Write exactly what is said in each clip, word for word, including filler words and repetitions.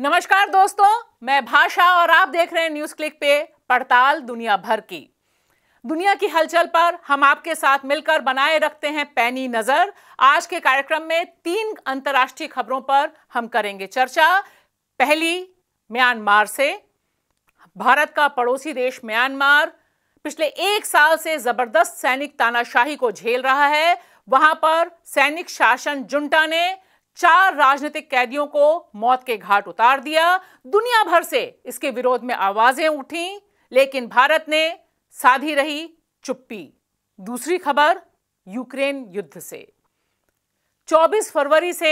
नमस्कार दोस्तों, मैं भाषा और आप देख रहे हैं न्यूज़ क्लिक पे पड़ताल दुनिया भर की। दुनिया की हलचल पर हम आपके साथ मिलकर बनाए रखते हैं पैनी नज़र। आज के कार्यक्रम में तीन अंतर्राष्ट्रीय खबरों पर हम करेंगे चर्चा। पहली म्यांमार से। भारत का पड़ोसी देश म्यांमार पिछले एक साल से ज़बरदस्त सैनिक तानाशाही को झेल रहा है। वहाँ पर सैनिक शासन जुंटा ने चार राजनीतिक कैदियों को मौत के घाट उतार दिया। दुनिया भर से इसके विरोध में आवाजें उठीं, लेकिन भारत ने साधी रही चुप्पी। दूसरी खबर यूक्रेन युद्ध से। चौबीस फरवरी से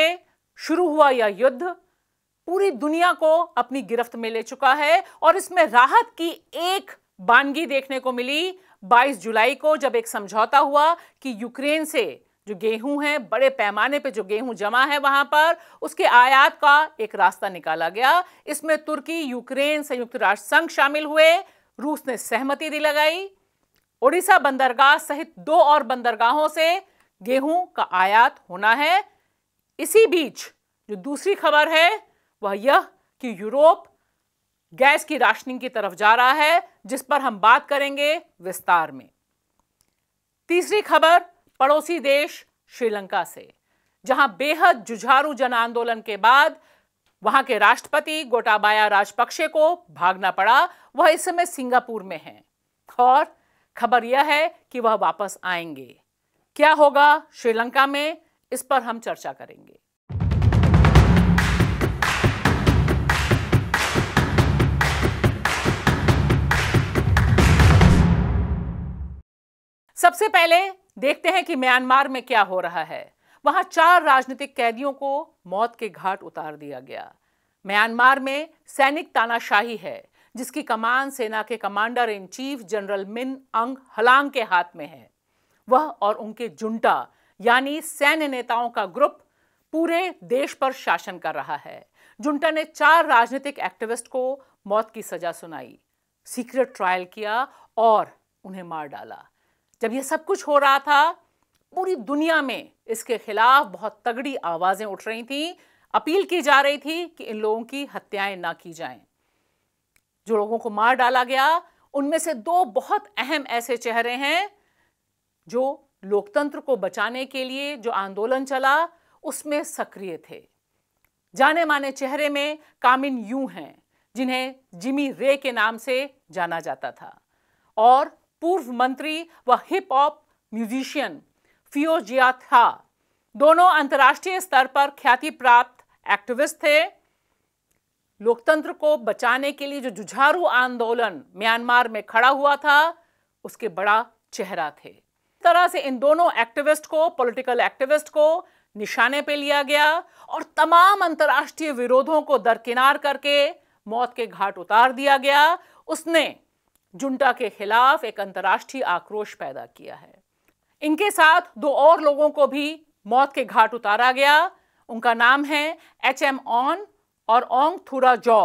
शुरू हुआ यह युद्ध पूरी दुनिया को अपनी गिरफ्त में ले चुका है और इसमें राहत की एक बानगी देखने को मिली बाईस जुलाई को, जब एक समझौता हुआ कि यूक्रेन से जो गेहूं है, बड़े पैमाने पे जो गेहूं जमा है वहां पर, उसके आयात का एक रास्ता निकाला गया। इसमें तुर्की, यूक्रेन, संयुक्त राष्ट्र संघ शामिल हुए। रूस ने सहमति दिलाई। ओडिशा बंदरगाह सहित दो और बंदरगाहों से गेहूं का आयात होना है। इसी बीच जो दूसरी खबर है वह यह कि यूरोप गैस की राशनिंग की तरफ जा रहा है, जिस पर हम बात करेंगे विस्तार में। तीसरी खबर पड़ोसी देश श्रीलंका से, जहां बेहद जुझारू जन आंदोलन के बाद वहां के राष्ट्रपति गोटाबाया राजपक्षे को भागना पड़ा। वह इस समय सिंगापुर में हैं और खबर यह है कि वह वापस आएंगे। क्या होगा श्रीलंका में, इस पर हम चर्चा करेंगे। सबसे पहले देखते हैं कि म्यांमार में क्या हो रहा है। वहां चार राजनीतिक कैदियों को मौत के घाट उतार दिया गया। म्यांमार में सैनिक तानाशाही है, जिसकी कमान सेना के commander in chief general Min अंग हलांग के हाथ में है। वह और उनके जुंटा यानी सैन्य नेताओं का ग्रुप पूरे देश पर शासन कर रहा है। जुंटा ने चार राजनीतिक एक्टिविस्ट को मौत की सजा सुनाई, सीक्रेट ट्रायल किया और उन्हें मार डाला। जब ये सब कुछ हो रहा था, पूरी दुनिया में इसके खिलाफ बहुत तगड़ी आवाजें उठ रही थीं। अपील की जा रही थी कि इन लोगों की हत्याएं ना की जाएं। जो लोगों को मार डाला गया उनमें से दो बहुत अहम ऐसे चेहरे हैं जो लोकतंत्र को बचाने के लिए जो आंदोलन चला उसमें सक्रिय थे। जाने माने चेहरे में कामिन यू हैं, जिन्हें जिमी रे के नाम से जाना जाता था, और पूर्व मंत्री व हिप हॉप म्यूजिशियन फियोजिया था। दोनों अंतर्राष्ट्रीय स्तर पर ख्याति प्राप्त एक्टिविस्ट थे। लोकतंत्र को बचाने के लिए जो जुझारू आंदोलन म्यांमार में खड़ा हुआ था उसके बड़ा चेहरा थे। इस तरह से इन दोनों एक्टिविस्ट को, पॉलिटिकल एक्टिविस्ट को निशाने पे लिया गया और तमाम अंतर्राष्ट्रीय विरोधों को दरकिनार करके मौत के घाट उतार दिया गया। उसने जुंटा के खिलाफ एक अंतर्राष्ट्रीय आक्रोश पैदा किया है। इनके साथ दो और लोगों को भी मौत के घाट उतारा गया। उनका नाम है एचएम ऑन और ओंग थुरा जॉ।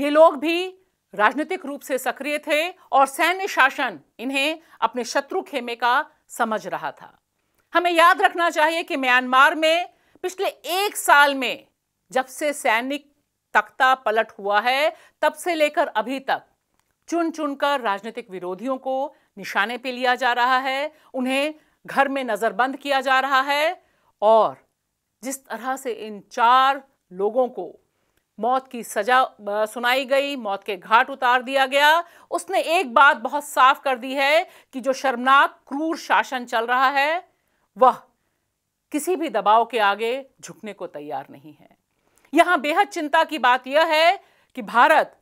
ये लोग भी राजनीतिक रूप से सक्रिय थे और सैन्य शासन इन्हें अपने शत्रु खेमे का समझ रहा था। हमें याद रखना चाहिए कि म्यांमार में पिछले एक साल में जब से सैनिक तख्ता पलट हुआ है तब से लेकर अभी तक चुन चुनकर राजनीतिक विरोधियों को निशाने पे लिया जा रहा है, उन्हें घर में नजरबंद किया जा रहा है। और जिस तरह से इन चार लोगों को मौत की सजा सुनाई गई, मौत के घाट उतार दिया गया, उसने एक बात बहुत साफ कर दी है कि जो शर्मनाक क्रूर शासन चल रहा है वह किसी भी दबाव के आगे झुकने को तैयार नहीं है। यहाँ बेहद चिंता की बात यह है कि भारत,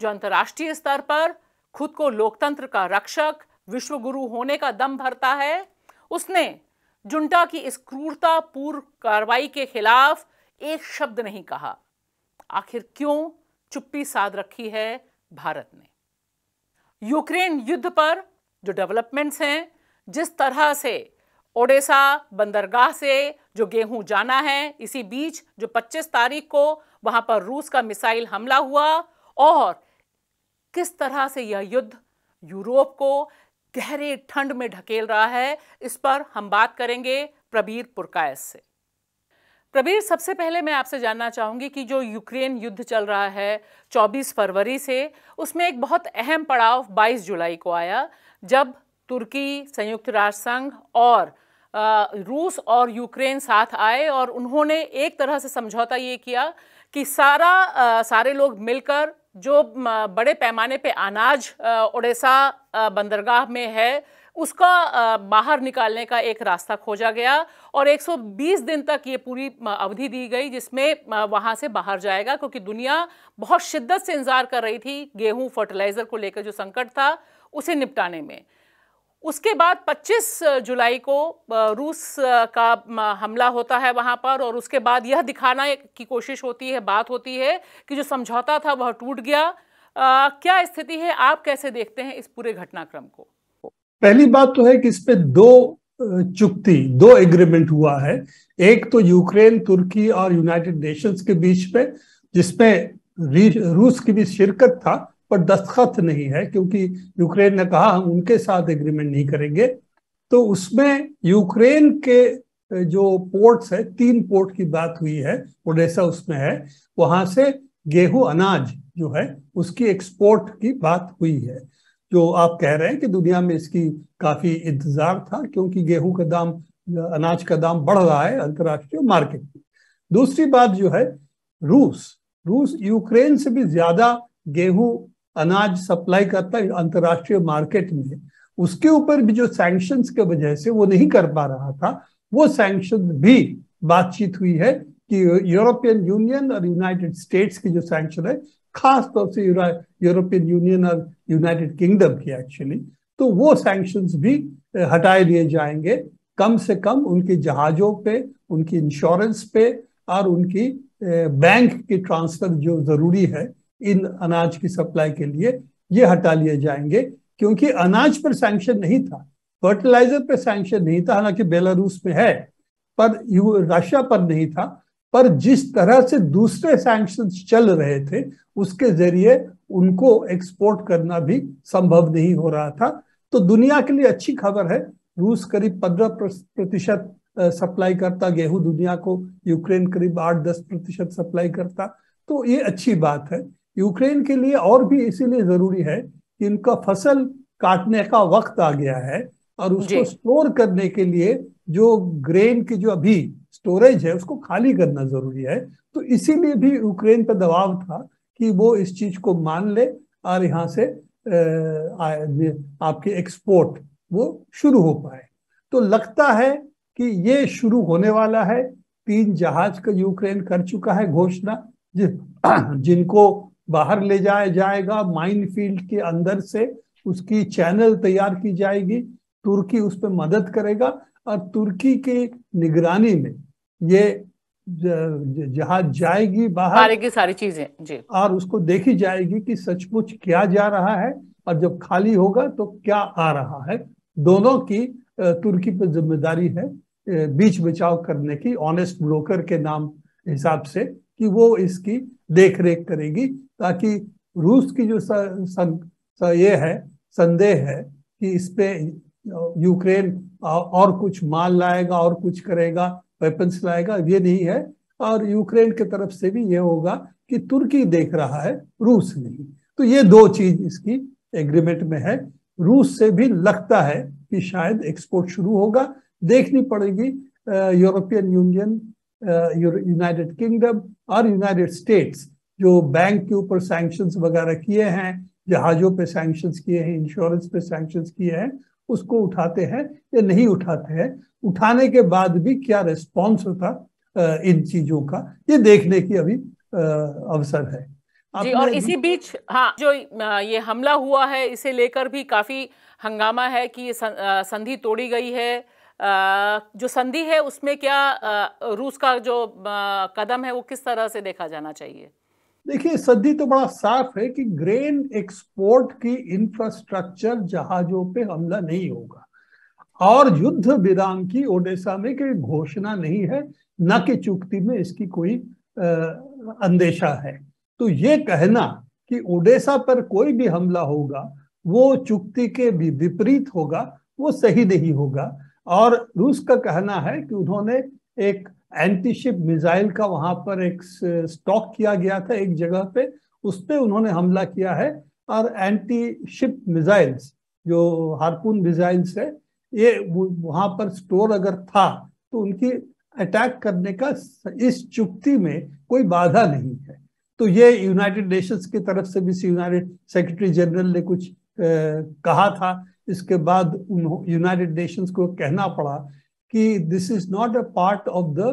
जो अंतर्राष्ट्रीय स्तर पर खुद को लोकतंत्र का रक्षक, विश्वगुरु होने का दम भरता है, उसने जुंटा की इस क्रूरतापूर्ण कार्रवाई के खिलाफ एक शब्द नहीं कहा। आखिर क्यों चुप्पी साध रखी है भारत ने? यूक्रेन युद्ध पर जो डेवलपमेंट्स हैं, जिस तरह से ओडेसा बंदरगाह से जो गेहूं जाना है, इसी बीच जो पच्चीस तारीख को वहां पर रूस का मिसाइल हमला हुआ और किस तरह से यह युद्ध यूरोप को गहरे ठंड में ढकेल रहा है, इस पर हम बात करेंगे प्रबीर पुरकायस्थ से। प्रबीर, सबसे पहले मैं आपसे जानना चाहूँगी कि जो यूक्रेन युद्ध चल रहा है चौबीस फरवरी से, उसमें एक बहुत अहम पड़ाव बाईस जुलाई को आया, जब तुर्की, संयुक्त राष्ट्र संघ और आ, रूस और यूक्रेन साथ आए और उन्होंने एक तरह से समझौता ये किया कि सारा आ, सारे लोग मिलकर जो बड़े पैमाने पे अनाज ओडेसा बंदरगाह में है उसका बाहर निकालने का एक रास्ता खोजा गया और एक सौ बीस दिन तक ये पूरी अवधि दी गई जिसमें वहाँ से बाहर जाएगा, क्योंकि दुनिया बहुत शिद्दत से इंतजार कर रही थी गेहूँ, फर्टिलाइज़र को लेकर जो संकट था उसे निपटाने में। उसके बाद पच्चीस जुलाई को रूस का हमला होता है वहाँ पर और उसके बाद यह दिखाना की कोशिश होती है, बात होती है कि जो समझौता था वह टूट गया। आ, क्या स्थिति है, आप कैसे देखते हैं इस पूरे घटनाक्रम को? पहली बात तो है कि इस पे दो चुक्ति, दो एग्रीमेंट हुआ है। एक तो यूक्रेन, तुर्की और यूनाइटेड नेशंस के बीच में, जिसमें रूस की भी शिरकत था पर दस्तखत नहीं है, क्योंकि यूक्रेन ने कहा हम उनके साथ एग्रीमेंट नहीं करेंगे। तो उसमें यूक्रेन के जो पोर्ट्स है, तीन पोर्ट की बात हुई है, ओडेसा उसमें है, वहां से गेहूं, अनाज जो है उसकी एक्सपोर्ट की बात हुई है। जो आप कह रहे हैं कि दुनिया में इसकी काफी इंतजार था, क्योंकि गेहूं का दाम, अनाज का दाम बढ़ रहा है अंतर्राष्ट्रीय मार्केट में। दूसरी बात जो है, रूस रूस यूक्रेन से भी ज्यादा गेहूं, अनाज सप्लाई करता है अंतर्राष्ट्रीय मार्केट में। उसके ऊपर भी जो सैंक्शंस के वजह से वो नहीं कर पा रहा था, वो सैंक्शन भी बातचीत हुई है कि यूरोपियन यूनियन और यूनाइटेड स्टेट्स की जो सैंक्शन है, खास तौर से यूरोपियन यूनियन और यूनाइटेड किंगडम की एक्चुअली, तो वो सैंक्शंस भी हटाए लिए जाएंगे, कम से कम उनके जहाज़ों पे, उनकी इंश्योरेंस पे और उनकी बैंक के ट्रांसफर जो ज़रूरी है इन अनाज की सप्लाई के लिए, ये हटा लिए जाएंगे। क्योंकि अनाज पर सैंक्शन नहीं था, फर्टिलाइजर पर सैंक्शन नहीं था, हालांकि बेलारूस में है पर रशिया पर नहीं था। पर जिस तरह से दूसरे सैंक्शंस चल रहे थे उसके जरिए उनको एक्सपोर्ट करना भी संभव नहीं हो रहा था। तो दुनिया के लिए अच्छी खबर है, रूस करीब पंद्रह प्रतिशत सप्लाई करता गेहूं दुनिया को, यूक्रेन करीब आठ दस प्रतिशत सप्लाई करता, तो ये अच्छी बात है यूक्रेन के लिए। और भी इसीलिए जरूरी है कि इनका फसल काटने का वक्त आ गया है और उसको स्टोर करने के लिए जो ग्रेन की जो अभी स्टोरेज है उसको खाली करना जरूरी है। तो इसीलिए भी यूक्रेन पर दबाव था कि वो इस चीज को मान ले और यहाँ से आपके एक्सपोर्ट वो शुरू हो पाए। तो लगता है कि ये शुरू होने वाला है। तीन जहाज का यूक्रेन कर चुका है घोषणा, जिनको बाहर ले जाया जाएगा, माइन फील्ड के अंदर से उसकी चैनल तैयार की जाएगी, तुर्की उस पर मदद करेगा और तुर्की की निगरानी में ये जहाज जाएगी बाहर की सारी चीजें जी, और उसको देखी जाएगी कि सचमुच क्या जा रहा है और जब खाली होगा तो क्या आ रहा है। दोनों की तुर्की पर जिम्मेदारी है बीच बचाव करने की, ऑनेस्ट ब्रोकर के नाम हिसाब से, कि वो इसकी देखरेख करेगी ताकि रूस की जो स, स, स, ये है संदेह है कि इस पे यूक्रेन और कुछ माल लाएगा और कुछ करेगा, वेपन्स लाएगा, ये नहीं है। और यूक्रेन की तरफ से भी ये होगा कि तुर्की देख रहा है, रूस नहीं। तो ये दो चीज इसकी एग्रीमेंट में है। रूस से भी लगता है कि शायद एक्सपोर्ट शुरू होगा, देखनी पड़ेगी यूरोपियन यूनियन, यूनाइटेड किंगडम और यूनाइटेड स्टेट्स जो बैंक के ऊपर सैंक्शंस वगैरह किए हैं, जहाज़ों पर सैंक्शंस किए हैं, इंश्योरेंस पर सैंक्शंस किए हैं, उसको उठाते हैं या नहीं उठाते हैं, उठाने के बाद भी क्या रेस्पॉन्स होता इन चीजों का, ये देखने की अभी अवसर है जी। और इसी बीच हाँ, जो ये हमला हुआ है इसे लेकर भी काफी हंगामा है कि ये संधि तोड़ी गई है। जो संधि है उसमें क्या रूस का जो कदम है वो किस तरह से देखा जाना चाहिए? देखिए, संधि तो बड़ा साफ है कि ग्रेन एक्सपोर्ट की इंफ्रास्ट्रक्चर जहाजों पे हमला नहीं होगा और युद्ध विराम की ओडेसा में कोई घोषणा नहीं है, न कि चुक्ति में इसकी कोई आ, अंदेशा है। तो ये कहना कि ओडेसा पर कोई भी हमला होगा वो चुक्ति के भी विपरीत होगा, वो सही नहीं होगा। और रूस का कहना है कि उन्होंने एक एंटी शिप मिसाइल का वहां पर एक स्टॉक किया गया था एक जगह पे, उस पे उन्होंने हमला किया है। और एंटी शिप मिसाइल्स जो हार्पून मिसाइल्स है, ये वहां पर स्टोर अगर था तो उनकी अटैक करने का इस चुक्ति में कोई बाधा नहीं है। तो ये यूनाइटेड नेशंस की तरफ से भी यूनाइटेड सेक्रेटरी जनरल ने कुछ आ, कहा था। इसके बाद यूनाइटेड नेशंस को कहना पड़ा कि this is not a part of the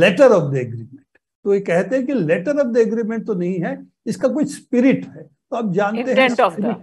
letter of the agreement. तो ये कहते हैं कि लेटर ऑफ द एग्रीमेंट तो नहीं है, इसका कोई स्पिरिट है। तो आप जानते हैं स्पिरिट,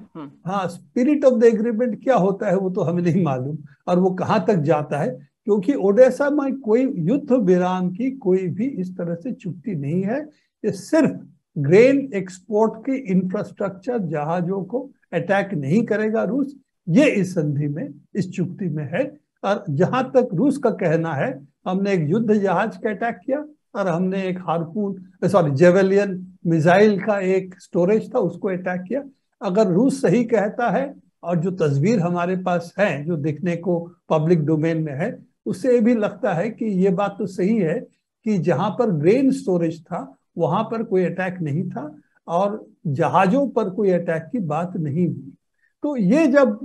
हाँ स्पिरिट ऑफ द एग्रीमेंट क्या होता है वो तो हमें नहीं मालूम और वो कहाँ तक जाता है, क्योंकि ओडेसा में कोई युद्ध विराम की कोई भी इस तरह से चुक्ति नहीं है। ये सिर्फ ग्रेन एक्सपोर्ट की इंफ्रास्ट्रक्चर जहाजों को अटैक नहीं करेगा रूस, ये इस संधि में इस चुक्ति में है। और जहां तक रूस का कहना है, हमने एक युद्ध जहाज का अटैक किया और हमने एक हार्पून सॉरी जेवेलियन मिसाइल का एक स्टोरेज था उसको अटैक किया। अगर रूस सही कहता है और जो तस्वीर हमारे पास है जो दिखने को पब्लिक डोमेन में है, उससे भी लगता है कि ये बात तो सही है कि जहां पर ग्रेन स्टोरेज था वहां पर कोई अटैक नहीं था और जहाजों पर कोई अटैक की बात नहीं हुई। तो ये जब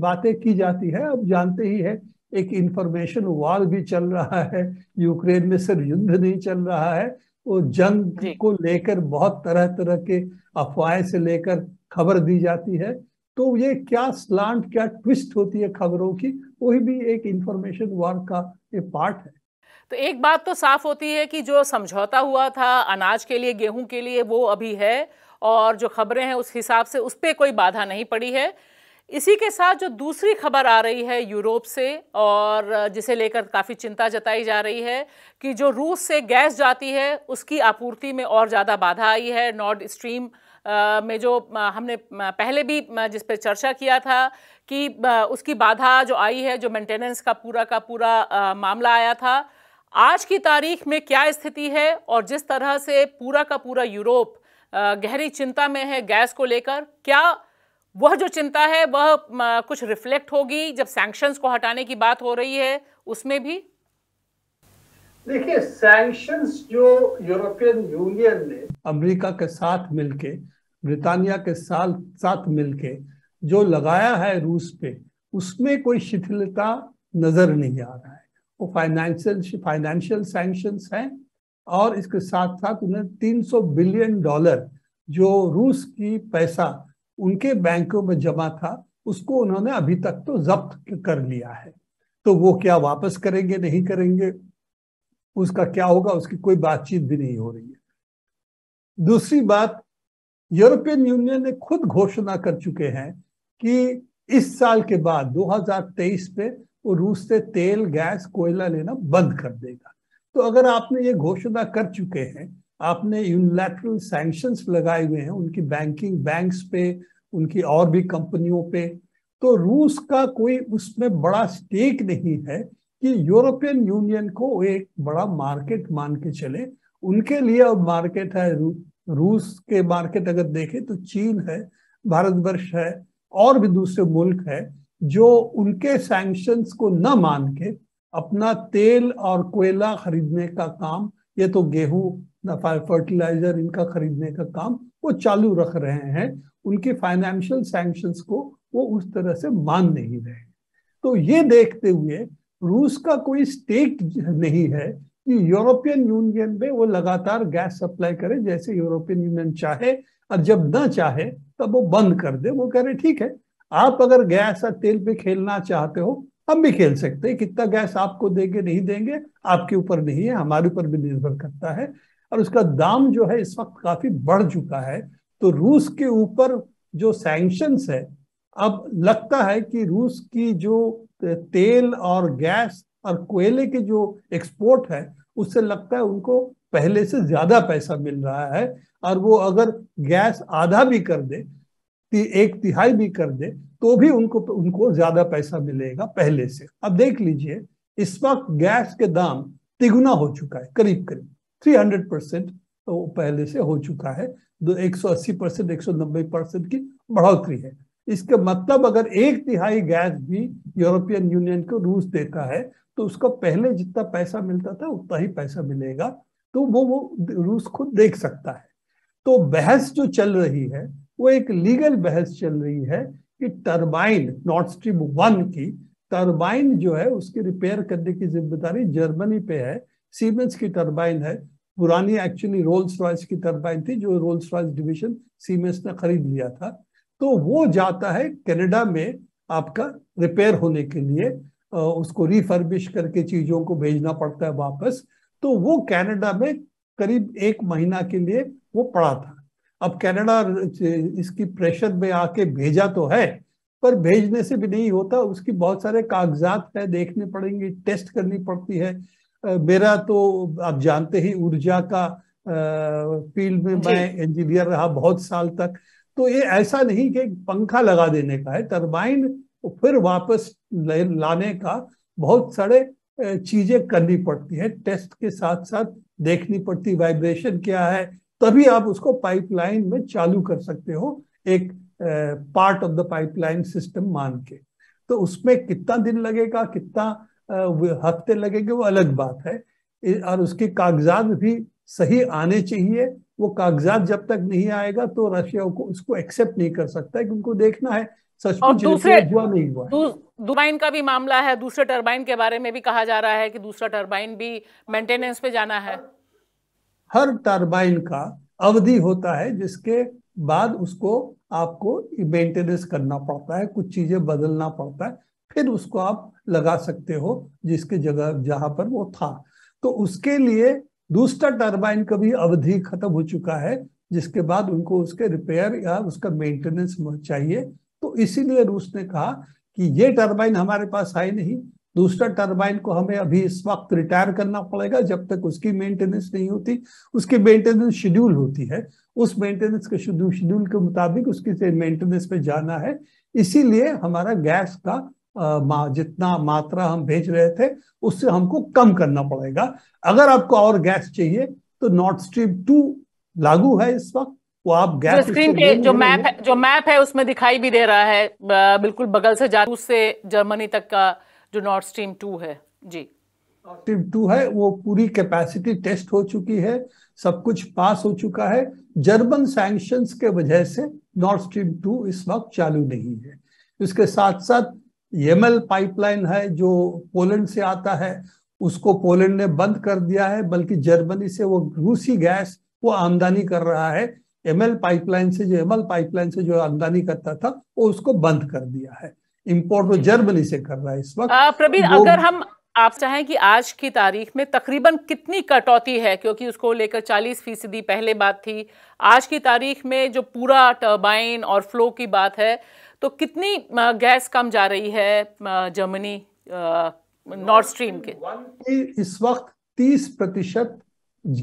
बातें की जाती है, अब जानते ही है एक इंफॉर्मेशन वॉर भी चल रहा है यूक्रेन में, सिर्फ युद्ध नहीं चल रहा है, वो जंग को लेकर बहुत तरह तरह के अफवाहें से लेकर खबर दी जाती है। तो ये क्या स्लांट क्या ट्विस्ट होती है खबरों की, वही भी एक इंफॉर्मेशन वॉर का ये पार्ट है। तो एक बात तो साफ होती है कि जो समझौता हुआ था अनाज के लिए गेहूं के लिए वो अभी है, और जो खबरें हैं उस हिसाब से उस पर कोई बाधा नहीं पड़ी है। इसी के साथ जो दूसरी खबर आ रही है यूरोप से और जिसे लेकर काफ़ी चिंता जताई जा रही है कि जो रूस से गैस जाती है उसकी आपूर्ति में और ज़्यादा बाधा आई है। नॉर्ड स्ट्रीम में जो हमने पहले भी जिस पर चर्चा किया था कि उसकी बाधा जो आई है, जो मेंटेनेंस का पूरा का पूरा मामला आया था, आज की तारीख में क्या स्थिति है और जिस तरह से पूरा का पूरा यूरोप गहरी चिंता में है गैस को लेकर, क्या वह जो चिंता है वह कुछ रिफ्लेक्ट होगी जब सैंक्शंस को हटाने की बात हो रही है उसमें भी? देखिए, सैंक्शंस जो यूरोपियन यूनियन ने अमेरिका के साथ मिलके ब्रिटानिया के साथ साथ मिलके जो लगाया है रूस पे, उसमें कोई शिथिलता नजर नहीं आ रहा है। वो फाइनेंशियल फाइनेंशियल सैंक्शंस हैं और इसके साथ साथ उन्हें तीन सौ बिलियन डॉलर जो रूस की पैसा उनके बैंकों में जमा था उसको उन्होंने अभी तक तो जब्त कर लिया है। तो वो क्या वापस करेंगे नहीं करेंगे, उसका क्या होगा, उसकी कोई बातचीत भी नहीं हो रही है। दूसरी बात, यूरोपियन यूनियन ने खुद घोषणा कर चुके हैं कि इस साल के बाद दो हज़ार तेईस पे वो रूस से तेल गैस कोयला लेना बंद कर देगा। तो अगर आपने ये घोषणा कर चुके हैं, आपने यूनिलैटरल सैंक्शंस लगाए हुए हैं उनकी बैंकिंग बैंक्स पे, उनकी और भी कंपनियों पे, तो रूस का कोई उसमें बड़ा स्टेक नहीं है कि यूरोपियन यूनियन को एक बड़ा मार्केट मान के चले। उनके लिए अब मार्केट है रू, रूस के मार्केट अगर देखें तो चीन है, भारतवर्ष है और भी दूसरे मुल्क है जो उनके सैंक्शंस को न मान के अपना तेल और कोयला खरीदने का काम, ये तो गेहूं फर्टिलाइजर इनका खरीदने का काम वो चालू रख रहे हैं। उनके फाइनेंशियल सैंक्शंस को वो उस तरह से मान नहीं रहे। तो ये देखते हुए रूस का कोई स्टेक नहीं है कि यूरोपियन यूनियन में वो लगातार गैस सप्लाई करे जैसे यूरोपियन यूनियन चाहे, और जब ना चाहे तब वो बंद कर दे। वो कह रहे ठीक है, आप अगर गैस और तेल पे खेलना चाहते हो हम भी खेल सकते हैं, कितना गैस आपको देंगे नहीं देंगे आपके ऊपर नहीं है, हमारे ऊपर भी निर्भर करता है। और उसका दाम जो है इस वक्त काफी बढ़ चुका है। तो रूस के ऊपर जो सैंक्शंस है, अब लगता है कि रूस की जो तेल और गैस और कोयले की जो एक्सपोर्ट है उससे लगता है उनको पहले से ज्यादा पैसा मिल रहा है। और वो अगर गैस आधा भी कर दे, एक तिहाई भी कर दे, तो भी उनको उनको ज्यादा पैसा मिलेगा पहले से। अब देख लीजिए, इस वक्त गैस के दाम तिगुना हो चुका है, करीब करीब तीन सौ परसेंट तो पहले से हो चुका है। एक सौ अस्सी परसेंट एक सौ नब्बे परसेंट की बढ़ोतरी है। इसका मतलब अगर एक तिहाई गैस भी यूरोपियन यूनियन को रूस देता है तो उसको पहले जितना पैसा मिलता था उतना ही पैसा मिलेगा, तो वो वो रूस खुद देख सकता है। तो बहस जो चल रही है वो एक लीगल बहस चल रही है कि टर्बाइन नॉर्थ स्ट्रीम वन की टर्बाइन जो है उसकी रिपेयर करने की जिम्मेदारी जर्मनी पे है। सीमेंस की टर्बाइन है, पुरानी एक्चुअली रोल्स रॉयस की टर्बाइन थी जो रोल्स रॉयस डिवीजन सीमेंस ने खरीद लिया था, तो वो जाता है कनाडा में आपका रिपेयर होने के लिए, उसको रिफर्बिश करके चीज़ों को भेजना पड़ता है वापस। तो वो कनाडा में करीब एक महीना के लिए वो पड़ा था। अब कनाडा इसकी प्रेशर में आके भेजा तो है, पर भेजने से भी नहीं होता, उसकी बहुत सारे कागजात है, देखने पड़ेंगे, टेस्ट करनी पड़ती है। मेरा तो आप जानते ही ऊर्जा का फील्ड में मैं इंजीनियर रहा बहुत साल तक, तो ये ऐसा नहीं कि पंखा लगा देने का है, टरबाइन फिर वापस लाने का बहुत सारे चीजें करनी पड़ती है, टेस्ट के साथ साथ देखनी पड़ती वाइब्रेशन क्या है, तभी आप उसको पाइपलाइन में चालू कर सकते हो, एक part of the pipeline system मान के। तो उसमें कितना दिन लगेगा, कितना हफ्ते लगेंगे वो अलग बात है, और उसके कागजात भी सही आने चाहिए। वो कागजात जब तक नहीं आएगा तो रशिया को उसको एक्सेप्ट नहीं कर सकता है कि उनको देखना है सचमुच हुआ नहीं हुआ। टर्बाइन का भी मामला है, दूसरे टर्बाइन के बारे में भी कहा जा रहा है कि दूसरा टर्बाइन भी मेंटेनेंस पे जाना है। हर टर्बाइन का अवधि होता है जिसके बाद उसको आपको मेंटेनेंस करना पड़ता है, कुछ चीजें बदलना पड़ता है, फिर उसको आप लगा सकते हो जिसके जगह जहां पर वो था। तो उसके लिए दूसरा टर्बाइन का भी अवधि खत्म हो चुका है जिसके बाद उनको उसके रिपेयर या उसका मेंटेनेंस चाहिए। तो इसीलिए रूस ने कहा कि ये टर्बाइन हमारे पास है नहीं, दूसरा टर्बाइन को हमें अभी इस वक्त रिटायर करना पड़ेगा जब तक उसकी मेंटेनेंस नहीं होती। उसकी मेंटेनेंस शेड्यूल होती है, उस मेंटेनेंस के शेड्यूल के मुताबिक उसकी मेंटेनेंस पे जाना है। इसीलिए हमारा गैस का जितना मात्रा हम भेज रहे थे उससे हमको कम करना पड़ेगा। अगर आपको और गैस चाहिए तो नॉर्थ स्ट्रीम टू लागू है इस वक्त, वो आप गैस स्क्रीन पे जो मैप है जो मैप है उसमें दिखाई भी दे रहा है, बिल्कुल बगल से जारू से जर्मनी तक का जो नॉर्थ स्ट्रीम टू है। जी, नॉर्थ स्ट्रीम टू है वो पूरी कैपेसिटी टेस्ट हो चुकी है, सब कुछ पास हो चुका है। जर्मन सैंक्शंस के वजह से नॉर्थ स्ट्रीम टू इस वक्त चालू नहीं है। इसके साथ साथ यमल पाइपलाइन है जो पोलैंड से आता है, उसको पोलैंड ने बंद कर दिया है, बल्कि जर्मनी से वो रूसी गैस वो आमदनी कर रहा है। यमल पाइपलाइन से जो यमल पाइपलाइन से जो आमदनी करता था वो उसको बंद कर दिया है, इम्पोर्ट वो जर्मनी से कर रहा है इस वक्त। प्रबीर, अगर हम आप चाहें कि आज की तारीख में तकरीबन कितनी कटौती है, क्योंकि उसको लेकर चालीस फीसदी पहले बात थी, आज की तारीख में जो पूरा टर्बाइन और फ्लो की बात है तो कितनी गैस कम जा रही है जर्मनी नॉर्थ स्ट्रीम के? इस वक्त तीस प्रतिशत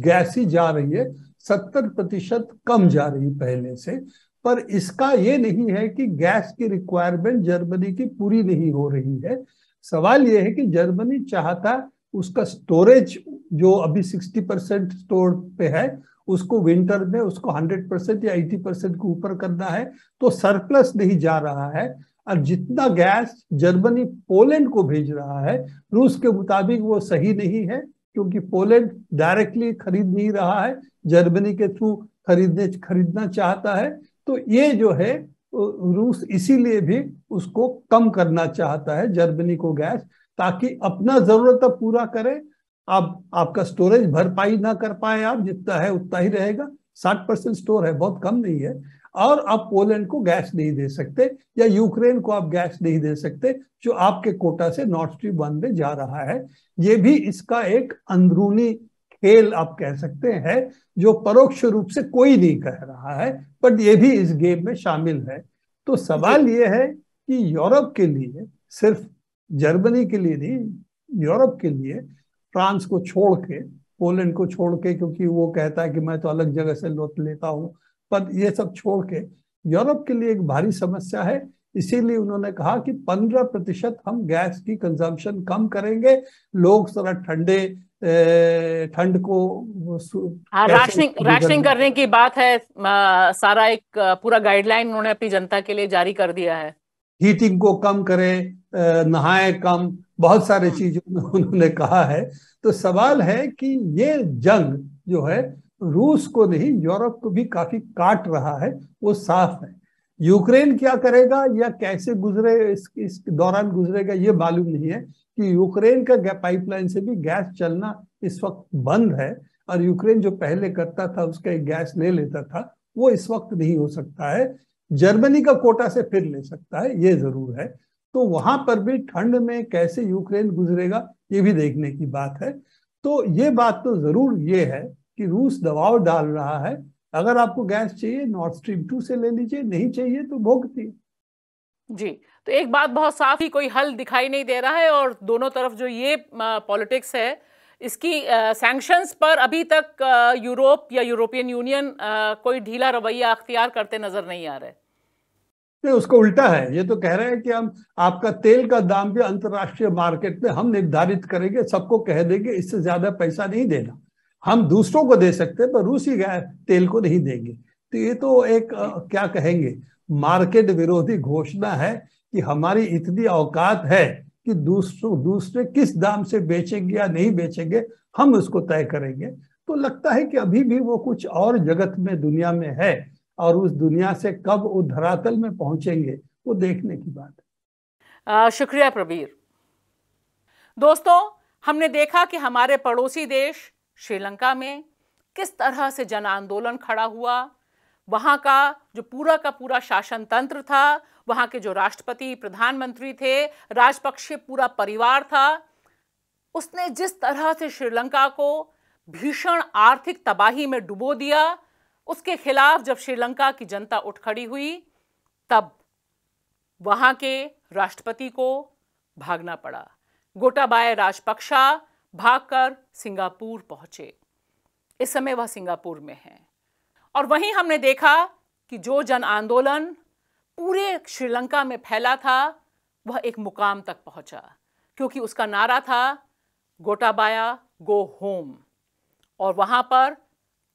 गैस ही जा रही है, सत्तर प्रतिशत कम जा रही पहले से। पर इसका ये नहीं है कि गैस की रिक्वायरमेंट जर्मनी की पूरी नहीं हो रही है। सवाल यह है कि जर्मनी चाहता उसका स्टोरेज जो अभी साठ परसेंट स्टोर पे है उसको विंटर में उसको सौ परसेंट या अस्सी परसेंट के ऊपर करना है, तो सरप्लस नहीं जा रहा है। और जितना गैस जर्मनी पोलैंड को भेज रहा है रूस के मुताबिक वो सही नहीं है, क्योंकि पोलैंड डायरेक्टली खरीद नहीं रहा है, जर्मनी के थ्रू खरीदने खरीदना चाहता है। तो ये जो है रूस इसीलिए भी उसको कम करना चाहता है जर्मनी को गैस, ताकि अपना जरूरत पूरा करे। आप आपका स्टोरेज भरपाई ना कर पाए, आप जितना है उतना ही रहेगा, साठ परसेंट स्टोर है, बहुत कम नहीं है। और आप पोलैंड को गैस नहीं दे सकते या यूक्रेन को आप गैस नहीं दे सकते जो आपके कोटा से नॉर्थ स्ट्रीम वन में जा रहा है। ये भी इसका एक अंदरूनी खेल आप कह सकते हैं जो परोक्ष रूप से कोई नहीं कह रहा है, बट ये भी इस गेम में शामिल है। तो सवाल ये है कि यूरोप के लिए, सिर्फ जर्मनी के लिए नहीं, यूरोप के लिए फ्रांस को छोड़ के, पोलैंड को छोड़ के, क्योंकि वो कहता है कि मैं तो अलग जगह से लोट लेता हूँ, पर ये सब छोड़ के यूरोप के लिए एक भारी समस्या है इसीलिए उन्होंने कहा कि पंद्रह प्रतिशत हम गैस की कंजम्पशन कम करेंगे, लोग जरा ठंडे ठंड को राशनिंग राशनिंग करने की बात है। आ, सारा एक पूरा गाइडलाइन उन्होंने अपनी जनता के लिए जारी कर दिया है, हीटिंग को कम करें, नहाए कम, बहुत सारे चीजों में उन्होंने कहा है। तो सवाल है कि ये जंग जो है रूस को नहीं यूरोप को भी काफी काट रहा है, वो साफ है। यूक्रेन क्या करेगा या कैसे गुजरे इस, इस दौरान गुजरेगा ये मालूम नहीं है कि यूक्रेन का पाइपलाइन से भी गैस चलना इस वक्त बंद है, और यूक्रेन जो पहले करता था उसका एक गैस ले लेता था, वो इस वक्त नहीं हो सकता है। जर्मनी का कोटा से फिर ले सकता है ये जरूर है। तो वहां पर भी ठंड में कैसे यूक्रेन गुजरेगा ये भी देखने की बात है। तो ये बात तो जरूर ये है कि रूस दबाव डाल रहा है, अगर आपको गैस चाहिए नॉर्थ स्ट्रीम टू से ले लीजिए, नहीं चाहिए तो भोगती। जी, तो एक बात बहुत साफ ही, कोई हल दिखाई नहीं दे रहा है, और दोनों तरफ जो ये पॉलिटिक्स है इसकी सैंक्शंस पर अभी तक आ, यूरोप या यूरोपियन यूनियन आ, कोई ढीला रवैया अख्तियार करते नजर नहीं आ रहे। नहीं, उसको उल्टा है, ये तो कह रहे हैं कि हम आपका तेल का दाम भी अंतर्राष्ट्रीय मार्केट में हम निर्धारित करेंगे, सबको कह देंगे इससे ज्यादा पैसा नहीं देना, हम दूसरों को दे सकते हैं पर रूसी गैस तेल को नहीं देंगे। तो ये तो एक आ, क्या कहेंगे मार्केट विरोधी घोषणा है कि हमारी इतनी औकात है कि दूसरों दूसरे किस दाम से बेचेंगे या नहीं बेचेंगे हम उसको तय करेंगे। तो लगता है कि अभी भी वो कुछ और जगत में दुनिया में है, और उस दुनिया से कब वो धरातल में पहुंचेंगे वो देखने की बात है। आ, शुक्रिया प्रबीर। दोस्तों, हमने देखा कि हमारे पड़ोसी देश श्रीलंका में किस तरह से जन आंदोलन खड़ा हुआ, वहाँ का जो पूरा का पूरा शासन तंत्र था, वहाँ के जो राष्ट्रपति प्रधानमंत्री थे, राजपक्षे पूरा परिवार था, उसने जिस तरह से श्रीलंका को भीषण आर्थिक तबाही में डुबो दिया, उसके खिलाफ जब श्रीलंका की जनता उठ खड़ी हुई तब वहाँ के राष्ट्रपति को भागना पड़ा। गोटाबाया राजपक्षे भागकर सिंगापुर पहुँचे, इस समय वह सिंगापुर में हैं। और वहीं हमने देखा कि जो जन आंदोलन पूरे श्रीलंका में फैला था वह एक मुकाम तक पहुंचा, क्योंकि उसका नारा था गोटाबाया गो होम। और वहां पर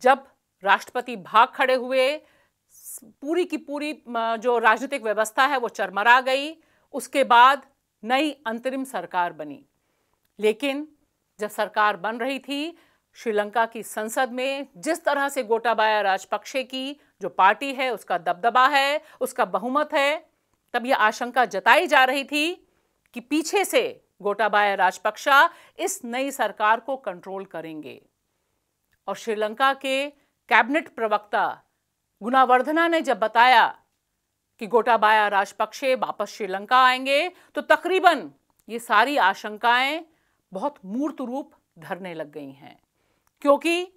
जब राष्ट्रपति भाग खड़े हुए, पूरी की पूरी जो राजनीतिक व्यवस्था है वो चरमरा गई। उसके बाद नई अंतरिम सरकार बनी, लेकिन जब सरकार बन रही थी श्रीलंका की संसद में जिस तरह से गोटाबाया राजपक्षे की जो पार्टी है उसका दबदबा है, उसका बहुमत है, तब यह आशंका जताई जा रही थी कि पीछे से गोटाबाया राजपक्षा इस नई सरकार को कंट्रोल करेंगे। और श्रीलंका के कैबिनेट प्रवक्ता गुनावर्धना ने जब बताया कि गोटाबाया राजपक्षे वापस श्रीलंका आएंगे, तो तकरीबन ये सारी आशंकाएं बहुत मूर्त रूप धरने लग गई हैं, क्योंकि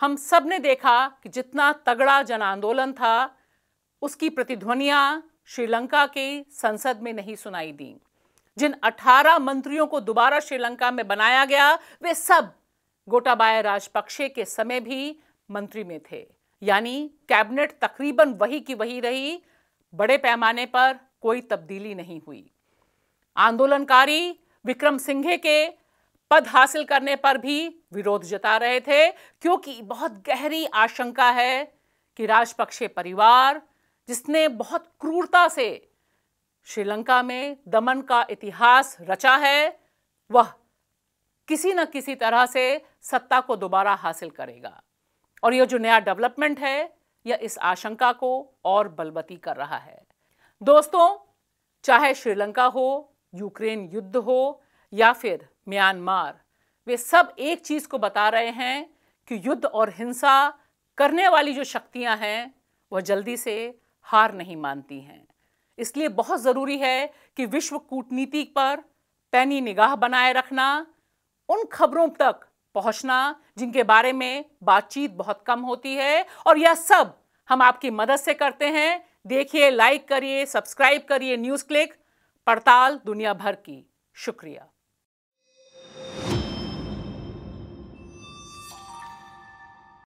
हम सब ने देखा कि जितना तगड़ा जन आंदोलन था उसकी प्रतिध्वनियां श्रीलंका की संसद में नहीं सुनाई दी। जिन अठारह मंत्रियों को दोबारा श्रीलंका में बनाया गया वे सब गोटाबाया राजपक्षे के समय भी मंत्री में थे, यानी कैबिनेट तकरीबन वही की वही रही, बड़े पैमाने पर कोई तब्दीली नहीं हुई। आंदोलनकारी विक्रम सिंह के पद हासिल करने पर भी विरोध जता रहे थे, क्योंकि बहुत गहरी आशंका है कि राजपक्षे परिवार, जिसने बहुत क्रूरता से श्रीलंका में दमन का इतिहास रचा है, वह किसी न किसी तरह से सत्ता को दोबारा हासिल करेगा। और यह जो नया डेवलपमेंट है यह इस आशंका को और बलवती कर रहा है। दोस्तों, चाहे श्रीलंका हो, यूक्रेन युद्ध हो या फिर म्यांमार, वे सब एक चीज को बता रहे हैं कि युद्ध और हिंसा करने वाली जो शक्तियां हैं वह जल्दी से हार नहीं मानती हैं। इसलिए बहुत जरूरी है कि विश्व कूटनीति पर पैनी निगाह बनाए रखना, उन खबरों तक पहुंचना जिनके बारे में बातचीत बहुत कम होती है, और यह सब हम आपकी मदद से करते हैं। देखिए, लाइक करिए, सब्सक्राइब करिए न्यूज़ क्लिक, पड़ताल दुनिया भर की। शुक्रिया।